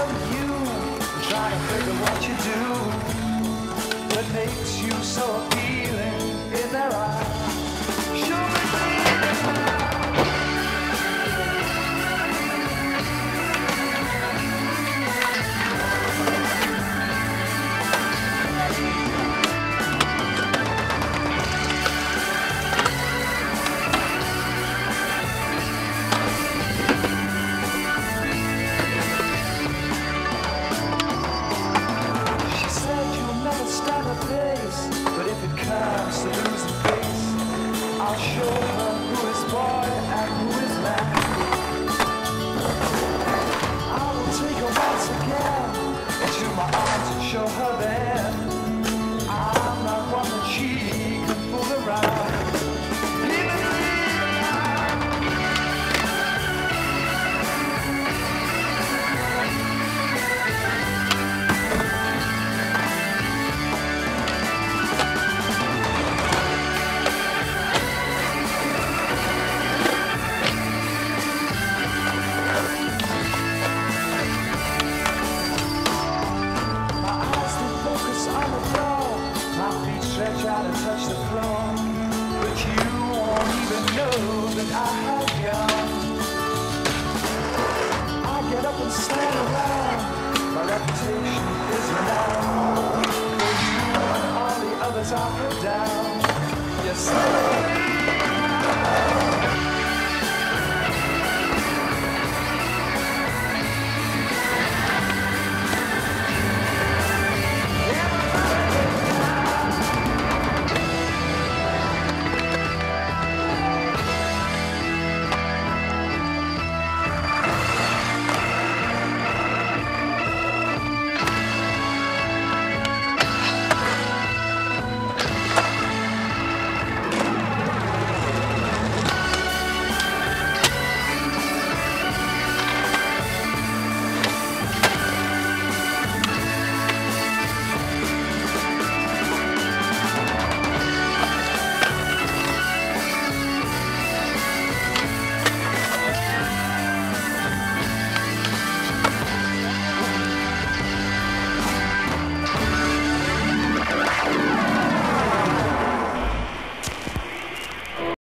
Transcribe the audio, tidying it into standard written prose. of you. I'm trying to figure what you do. What makes you so appealing in their eyes? Show me down, yes.